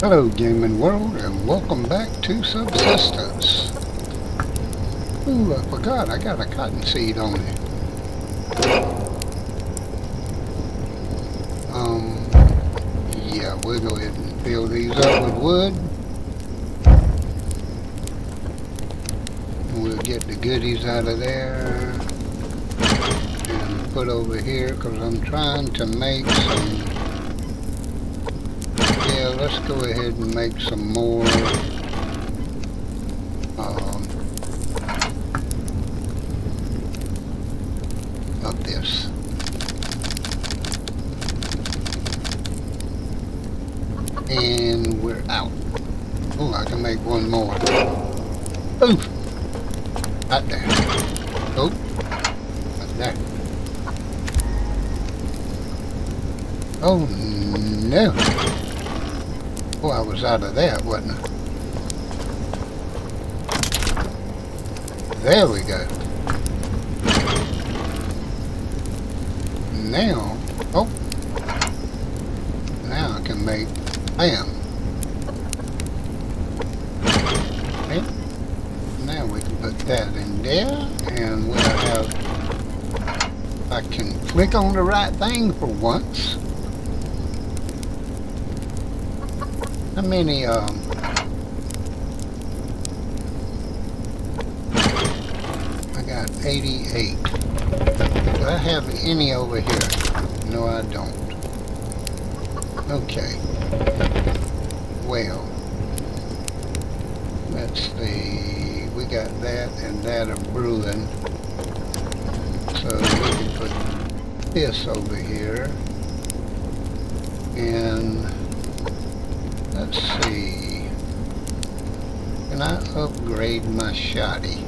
Hello gaming world, and welcome back to Subsistence. Ooh, I forgot I got a cottonseed on it. Yeah, we'll go ahead and fill these up with wood. We'll get the goodies out of there and put over here, because I'm trying to make some. Yeah, let's go ahead and make some more of this. And we're out. Oh, I can make one more. Oof! Right there. Oh, right there. Oh no! Oh, I was out of that, wasn't I? There we go. Now, oh, now I can make ham. That in there, and we'll have, I can click on the right thing for once. How many, I got 88. Do I have any over here? No, I don't. Okay. Well, let's see. We got that and that of brewing, so we can put this over here, and let's see, can I upgrade my shoddy?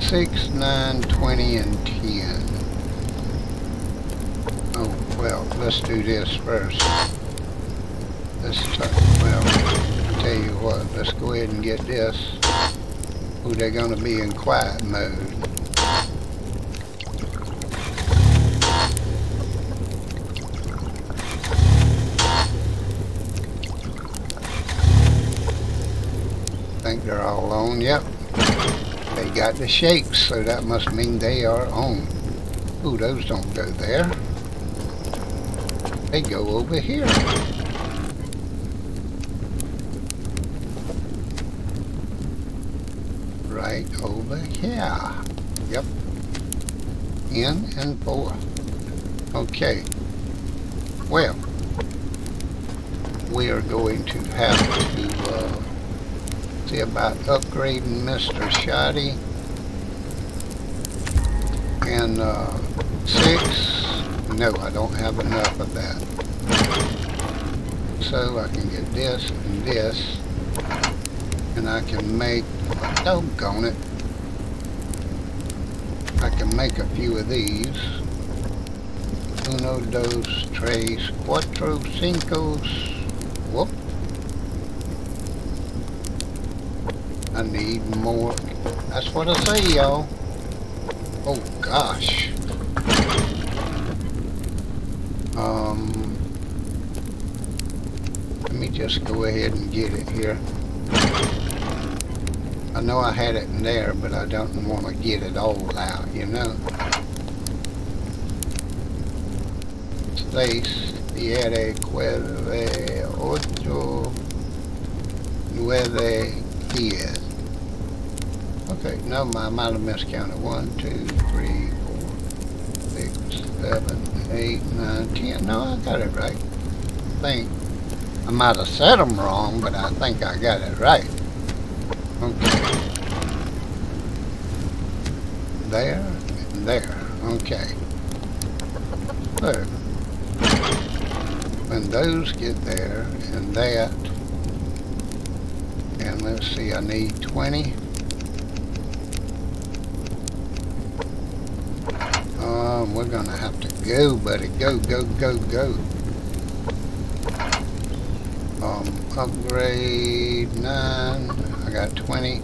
6, 9, 20, and 10. Oh, well, let's do this first. Let's talk, well, tell you what, let's go ahead and get this. Ooh, they're gonna be in quiet mode. Think they're all on, yep. They got the shakes, so that must mean they are on. Ooh, those don't go there. They go over here. Right over here. Yep. In and forth. Okay. Well, we are going to have to see about upgrading Mr. Shoddy. And 6. No, I don't have enough of that. So I can get this and this. And I can make, doggone it, I can make a few of these. Uno, dos, tres, cuatro, cincos. Whoop. I need more. That's what I say, y'all. Oh, gosh. Let me just go ahead and get it here. I know I had it in there, but I don't want to get it all out, you know. Seis, siete, nueve, ocho, nueve, diez. Okay, no, I might have miscounted. 1, 2, 3, 4, 6, 7, 8, 9, 10. No, I got it right. I think I might have said them wrong, but I think I got it right. Okay. There and there. Okay. So, when those get there and that, and let's see, I need 20. We're gonna have to go, buddy. Go, go, go, go. Upgrade 9. I got 20,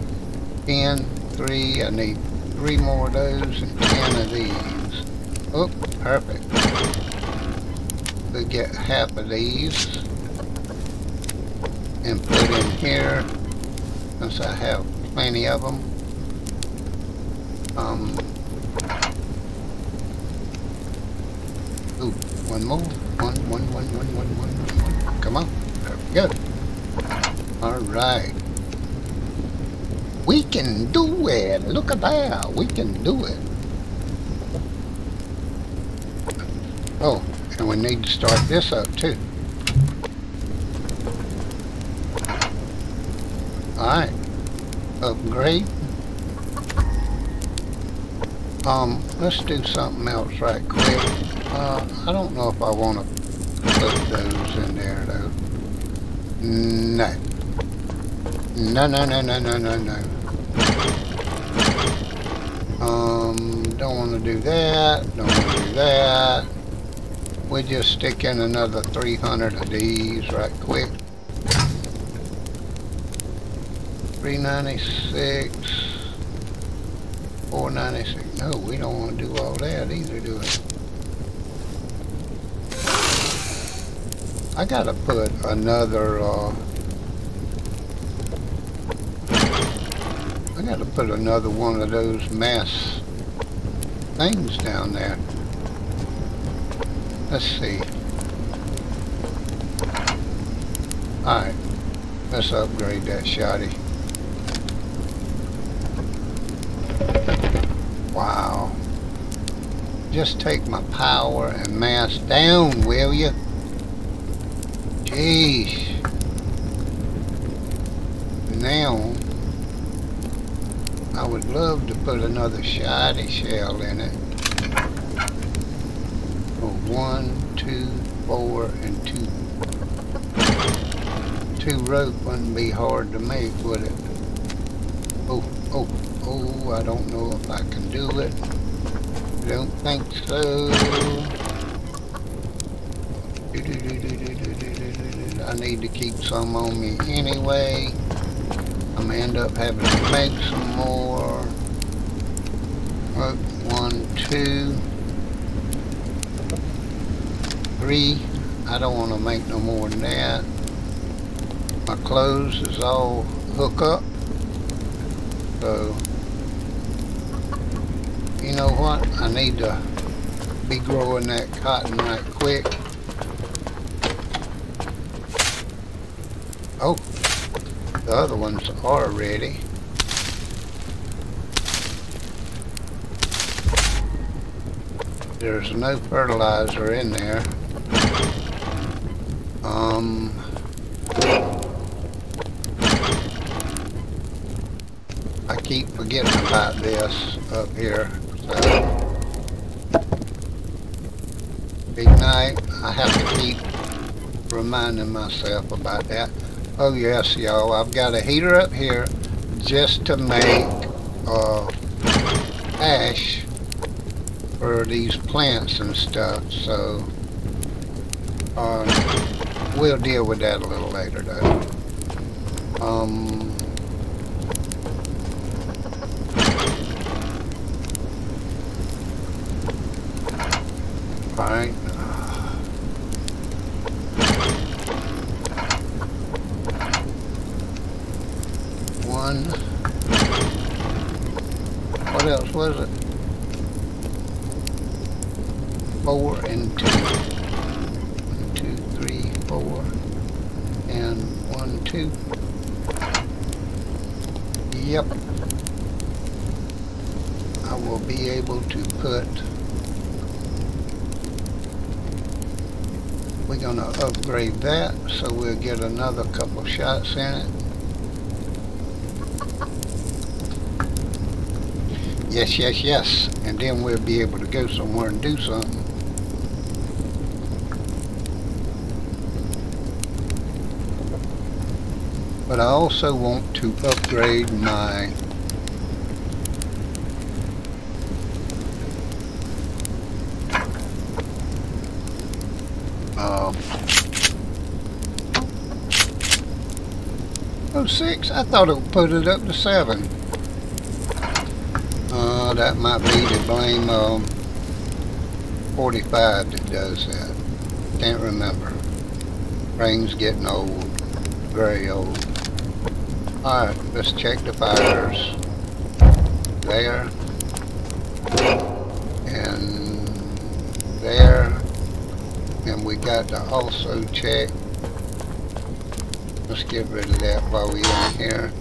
10, 3, I need 3 more of those and 10 of these. Oh, perfect. we get half of these and put in here since I have plenty of them. Ooh, one more. One. Come on. There we go. Alright. We can do it. Look at that. We can do it. Oh, and we need to start this up too. Alright. Upgrade. Let's do something else right quick. I don't know if I want to put those in there though. No. No. Don't want to do that. Don't want to do that. We'll just stick in another 300 of these right quick. 396. 496. No, we don't want to do all that either, do we? I gotta put another, one of those mass things down there. Let's see. Alright. Let's upgrade that shoddy. Wow. Just take my power and mass down, will you? Jeez. Now, I would love to put another shoddy shell in it. 1, 2, 4, and 2. 2 rope wouldn't be hard to make, would it? Oh, I don't know if I can do it. I don't think so. I need to keep some on me anyway. I'm gonna end up having to make some more. Rope 1, 2. 3, I don't want to make no more than that. My clothes is all hook up. So, you know what? I need to be growing that cotton right quick. Oh, the other ones are ready. There's no fertilizer in there. I keep forgetting about this up here. So, ignite. I have to keep reminding myself about that. Oh yes, y'all. I've got a heater up here just to make ash for these plants and stuff. So we'll deal with that a little later, though. Alright. One. What else was it? 4 and 2. 1, 2, 3, 4, and 1, 2. Yep. I will be able to put. We're going to upgrade that, so we'll get another couple shots in it. Yes. And then we'll be able to go somewhere and do something. But I also want to upgrade my oh, 6? I thought it would put it up to 7. That might be to blame 45 that does that. Can't remember. Brain's getting old. Very old. Alright, let's check the fires. There. And there. And we got to also check. Let's get rid of that while we're in here.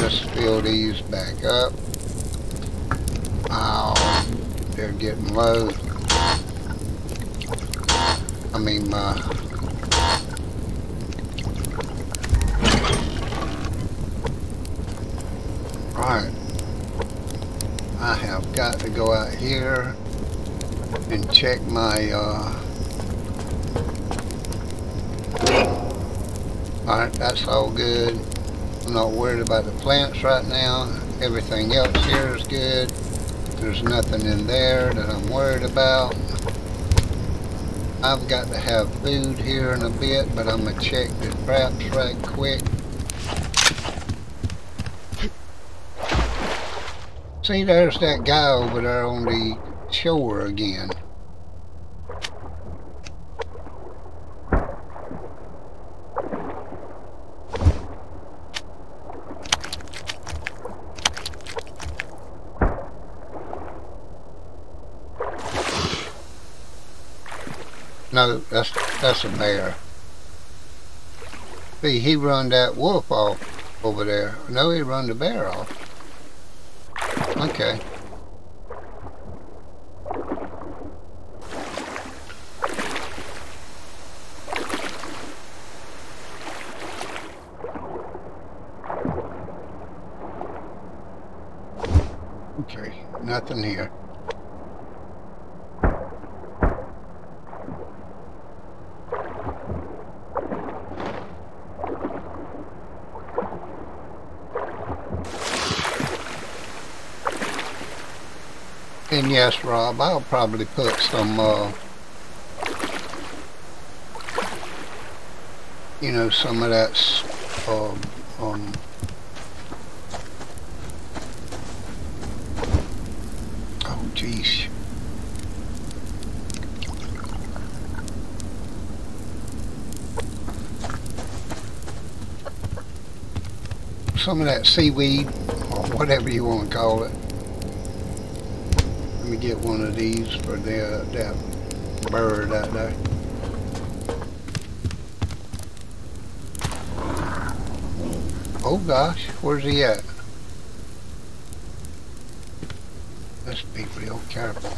Just fill these back up. Oh, they're getting low. I mean, Alright. I have got to go out here and check my, Alright, that's all good. I'm not worried about the plants right now. Everything else here is good. There's nothing in there that I'm worried about. I've got to have food here in a bit, but I'm gonna check the traps right quick. See, there's that guy over there on the shore again. No, that's a bear. See, he run that wolf off over there. No, he run the bear off. Okay. Okay, nothing here. And yes, Rob, I'll probably put some, you know, some of that, oh geez, some of that seaweed, or whatever you want to call it. Let me get one of these for the, that bird out there. Oh gosh, where's he at? Let's be real careful.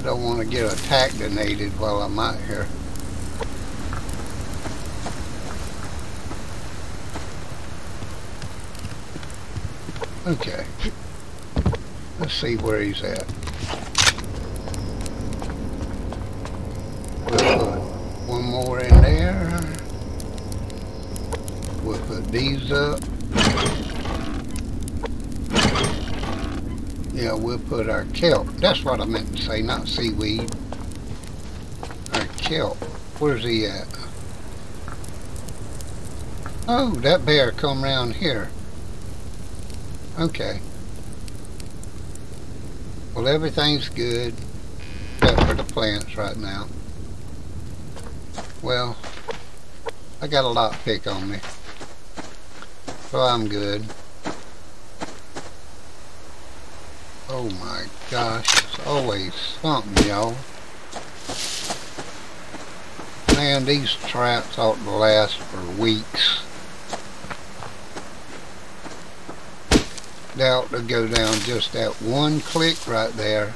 I don't want to get attacked and aided while I'm out here. Okay. Let's see where he's at. We'll put one more in there. We'll put these up. Yeah, we'll put our kelp. That's what I meant to say, not seaweed. Our kelp. Where's he at? Oh, that bear come round here. Okay. Well, everything's good, except for the plants right now. Well, I got a lockpick on me, so I'm good. Oh my gosh, it's always something, y'all. Man, these traps ought to last for weeks. Out to go down just that one click right there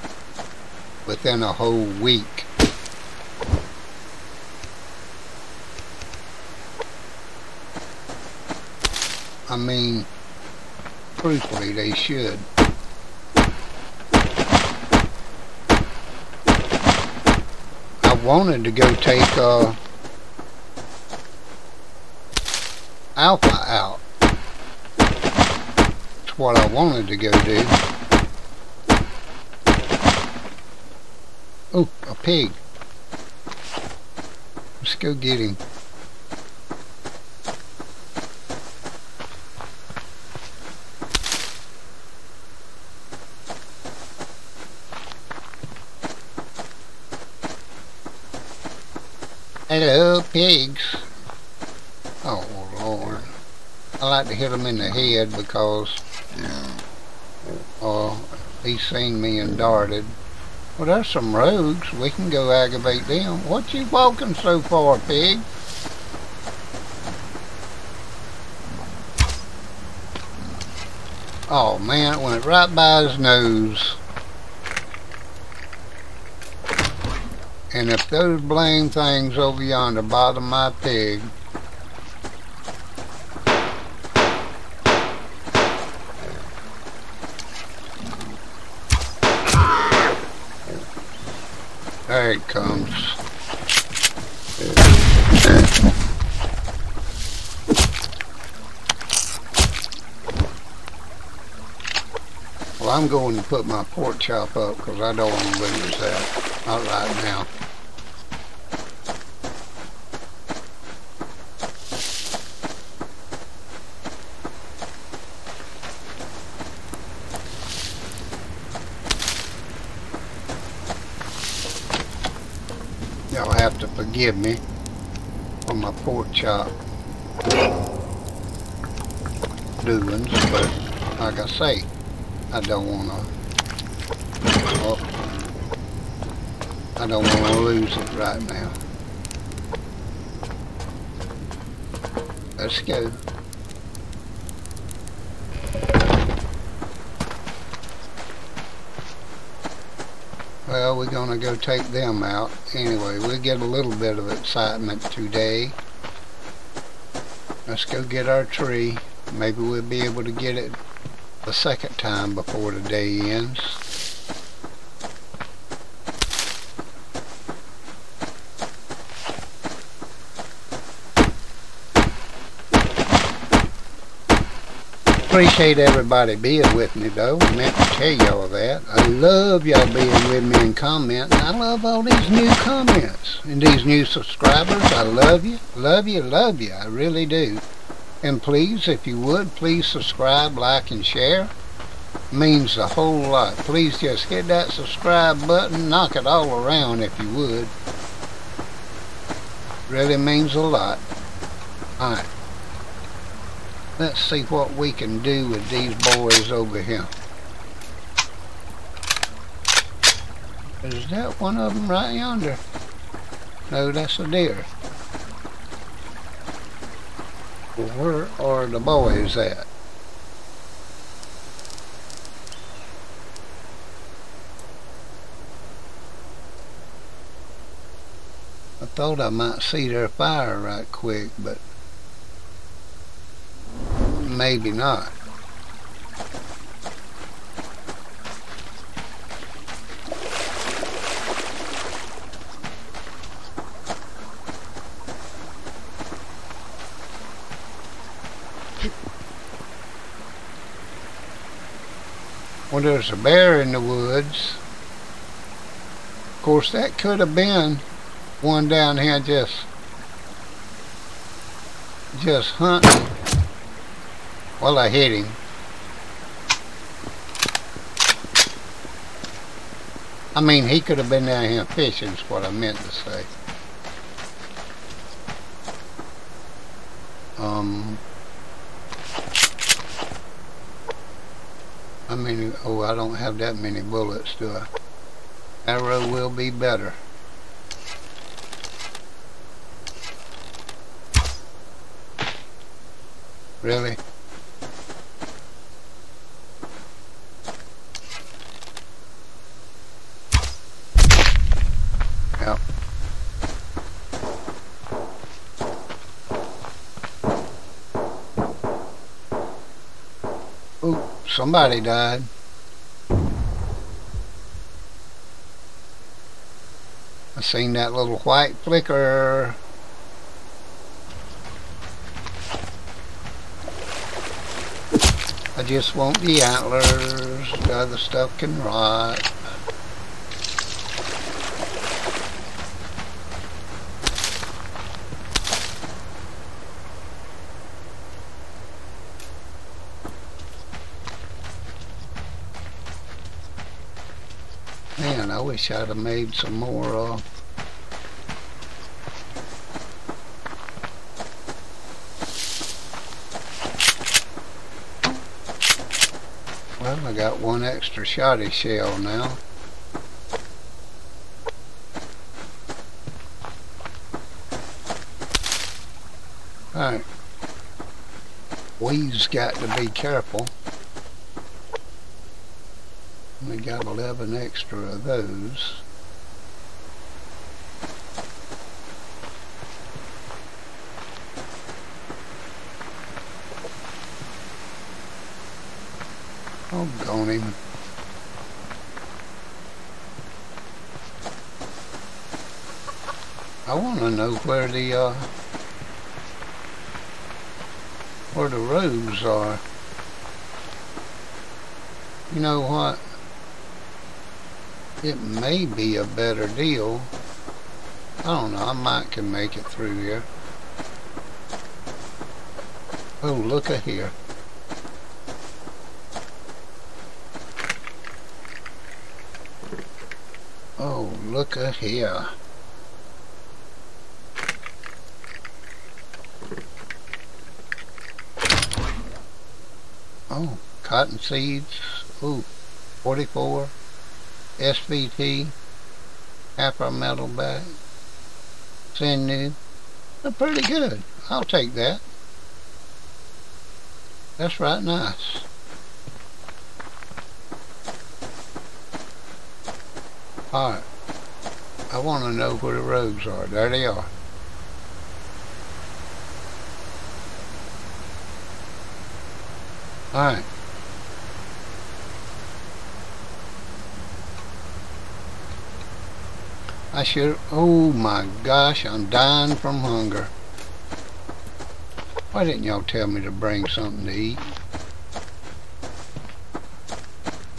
within a whole week. I mean, truthfully, they should. I wanted to go take Alpha out. What I wanted to go do. Oh, a pig. Let's go get him. Hello, pigs. Oh, Lord. I like to hit him in the head because he seen me and darted. Well, there's some rogues. We can go aggravate them. What you walking so far, pig? Oh, man, it went right by his nose. And if those blame things over yonder bother my pig. There it comes. Well, I'm going to put my pork chop up because I don't want to lose that. Not right now. Y'all have to forgive me for my pork chop doings, but like I say, I don't wanna lose it right now. Let's go. Well, we're gonna go take them out. Anyway, we'll get a little bit of excitement today. Let's go get our tree. Maybe we'll be able to get it the second time before the day ends. Appreciate everybody being with me though. I meant to tell y'all that. I love y'all being with me and commenting. I love all these new comments and these new subscribers. I love you, love you, love you. I really do. And please, if you would, please subscribe, like, and share. It means a whole lot. Please just hit that subscribe button. Knock it all around if you would. Really means a lot. Alright. Let's see what we can do with these boys over here. Is that one of them right yonder? No, that's a deer. Well, where are the boys at? I thought I might see their fire right quick, but maybe not. Well, there's a bear in the woods. Of course, that could have been one down here just hunting. Well, I hit him. I mean, he could have been down here fishing is what I meant to say. I mean, oh, I don't have that many bullets, do I? Arrow will be better. Really? Somebody died. I seen that little white flicker. I just want the antlers. The other stuff can rot. Man, I wish I'd have made some more I got one extra shotty shell now. Alright. We've got to be careful. We got 11 extra of those. Doggone him. I want to know where the roads are. You know what? It may be a better deal. I don't know. I might can make it through here. Oh, look at here. Oh, look at here. Oh, cotton seeds. Ooh, 44. SVT. Copper metal bag. Sinew. They're pretty good. I'll take that. That's right nice. Alright, I want to know where the rogues are. There they are. Alright. I should... Oh my gosh, I'm dying from hunger. Why didn't y'all tell me to bring something to eat?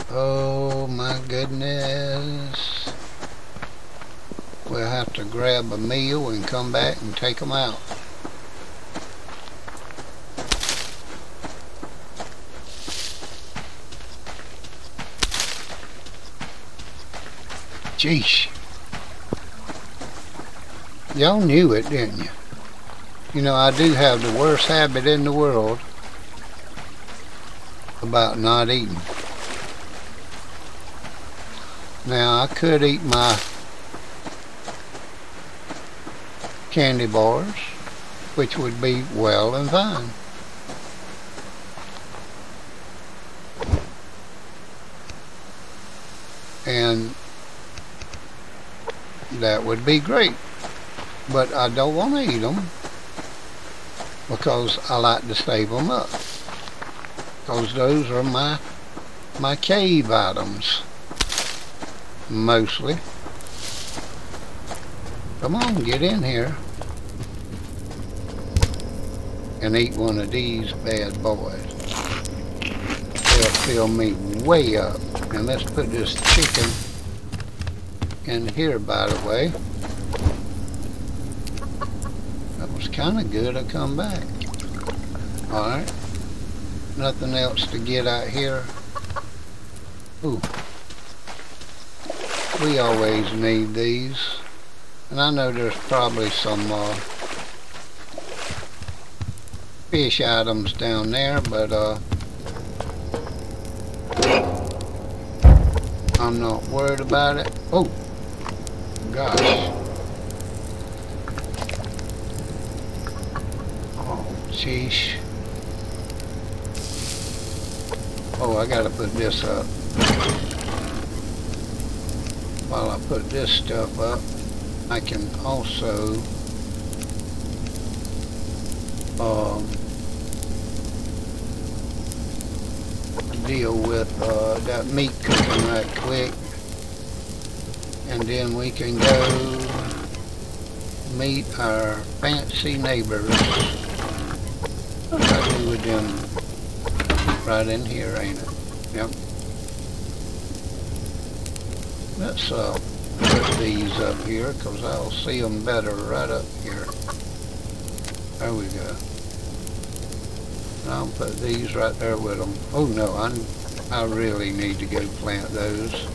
Oh my goodness. We'll have to grab a meal and come back and take them out. Jeesh. Y'all knew it, didn't you? You know, I do have the worst habit in the world about not eating. Now, I could eat my candy bars, which would be well and fine. And that would be great. But I don't want to eat them because I like to save them up. Because those are my cave items, mostly. Come on, get in here and eat one of these bad boys. They'll fill me way up. And let's put this chicken in here, by the way. That was kind of good. I come back. Alright. Nothing else to get out here. Ooh. We always need these. And I know there's probably some fish items down there, but I'm not worried about it. Oh, gosh. Oh, sheesh. Oh, I gotta put this up. While I put this stuff up, I can also deal with that meat cooking right quick, and then we can go meet our fancy neighbors. What I do with them right in here, ain't it? Yep. Let's put these up here, because I'll see them better right up here. There we go. And I'll put these right there with them. Oh no, I really need to go plant those.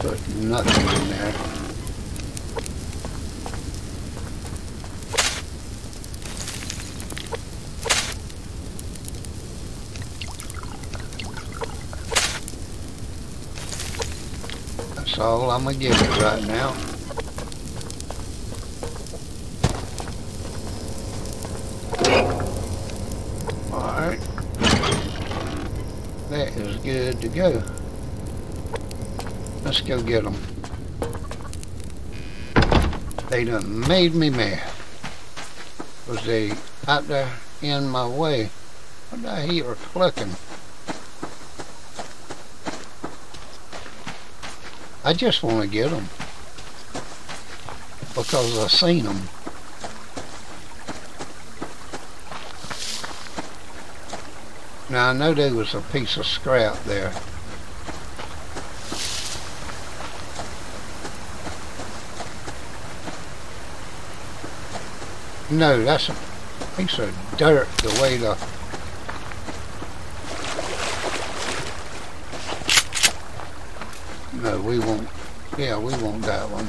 Put nothing in there. That's all I'm gonna give it right now. Alright. That is good to go. Let's go get them. They done made me mad. Was they out there in my way? What the heck were clucking? I just want to get them because I seen them. Now I know there was a piece of scrap there. No, that's a piece of dirt the way the... No, we won't. Yeah, we won't that one.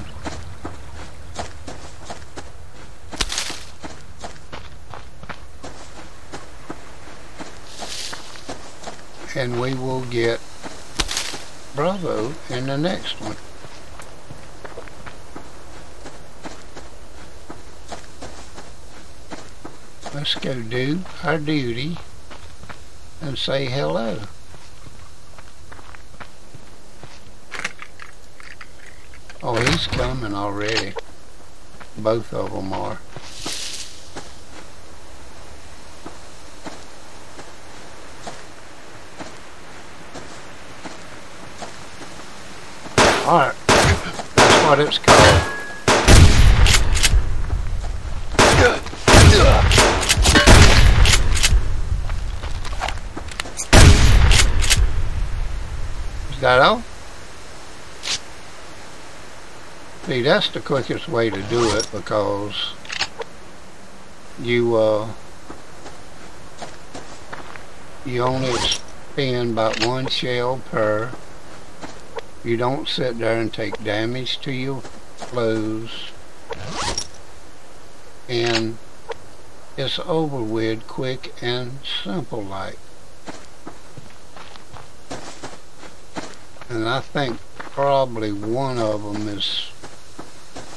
And we will get Bravo in the next one. Let's go do our duty and say hello. Oh, he's coming already. Both of them are. Alright, that's what it's called. Is that all? See, that's the quickest way to do it because you you only expend about one shell per. You don't sit there and take damage to your clothes, and it's over with quick and simple like. And I think probably one of them is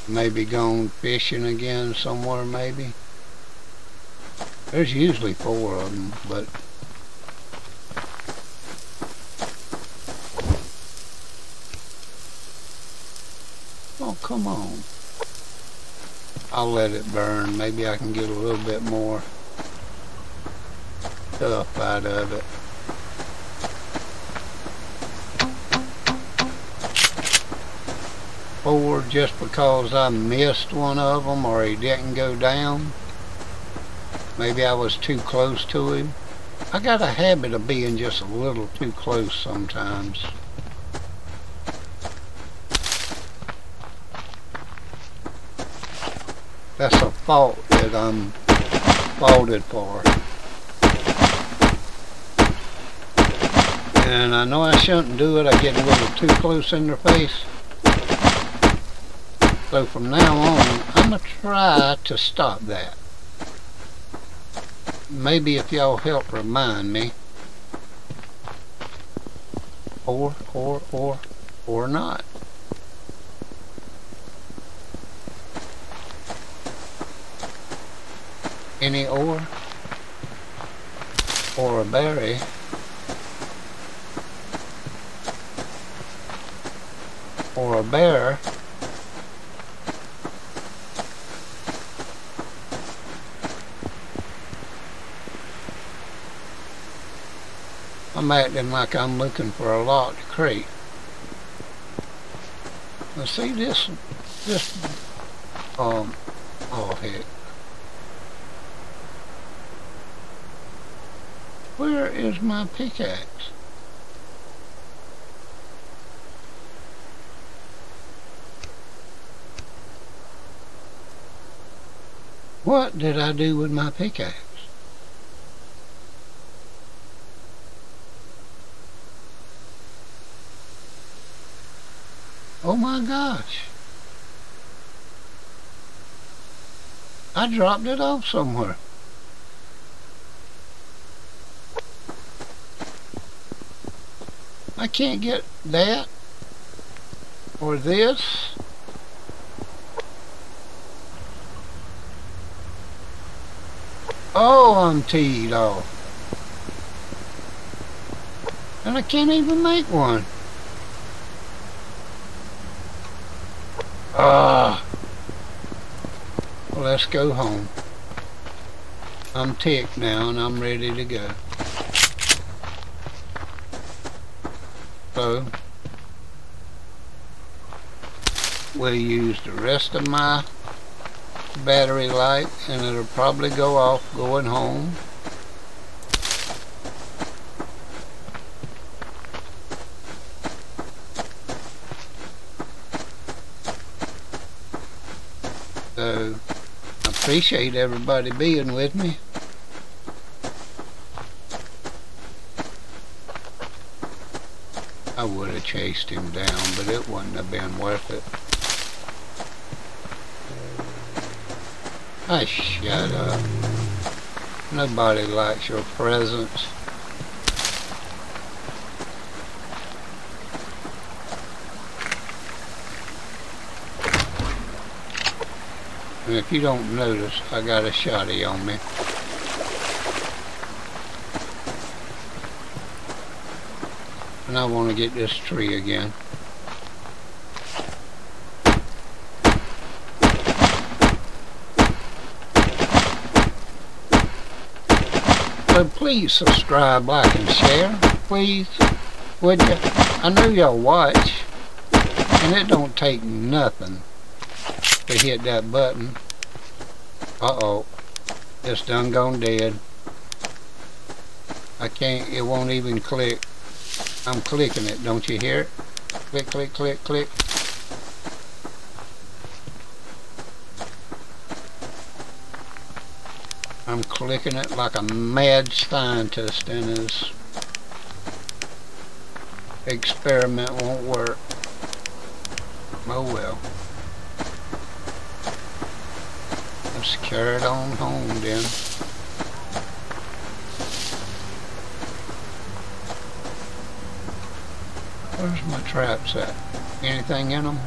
maybe gone fishing again somewhere maybe. There's usually four of them, but oh come on. I'll let it burn. Maybe I can get a little bit more stuff out of it. Or just because I missed one of them or he didn't go down. Maybe I was too close to him. I got a habit of being just a little too close sometimes. That's a fault that I'm faulted for. And I know I shouldn't do it. I get a little too close in their face. So from now on, I'm going to try to stop that. Maybe if y'all help remind me. Or not. Any ore? Or a berry? Or a bear? I'm acting like I'm looking for a locked crate. Now see this, oh heck. Where is my pickaxe? What did I do with my pickaxe? my gosh. I dropped it off somewhere. I can't get that or this. Oh, I'm teed off. And I can't even make one. Well, let's go home. I'm ticked now and I'm ready to go. So, we'll use the rest of my battery light and it'll probably go off going home. So, I appreciate everybody being with me. I would have chased him down, but it wouldn't have been worth it. I shut up. Nobody likes your presence. And if you don't notice, I got a shotty on me. And I want to get this tree again. So please subscribe, like, and share. Please, would you? I know y'all watch, and it don't take nothing to hit that button. Uh-oh, it's done gone dead. I can't, it won't even click. I'm clicking it, don't you hear it? Click, click, click, click. I'm clicking it like a mad scientist and his experiment won't work. Oh well. Let's carry it on home then. Where's my traps at? Anything in them?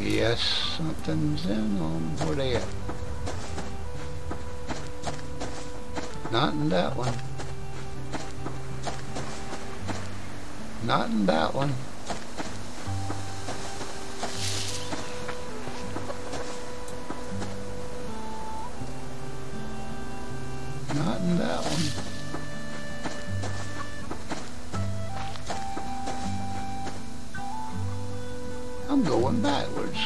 Yes, something's in them. Where they at? Not in that one. Not in that one. Not in that one. I'm going backwards.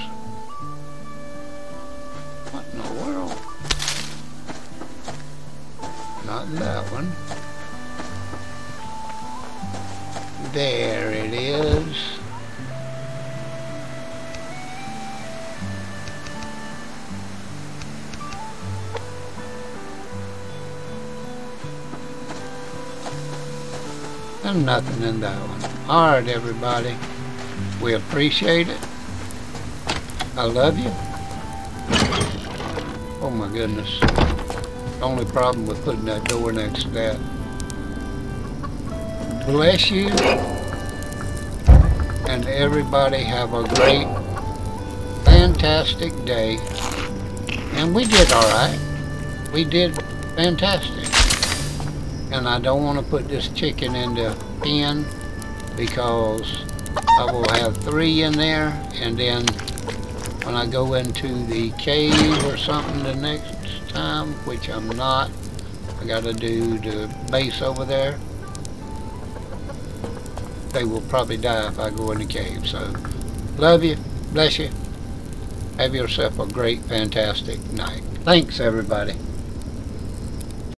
What in the world? Not in that one. There it is. And nothing in that one. Alright, everybody. We appreciate it. I love you. Oh my goodness. Only problem with putting that door next to that. Bless you. And everybody have a great, fantastic day. And we did alright. We did fantastic. And I don't want to put this chicken in the pen because I will have 3 in there, and then when I go into the cave or something the next time, which I'm not, I gotta do the base over there. They will probably die if I go in the cave. So, love you, bless you, have yourself a great, fantastic night. Thanks, everybody.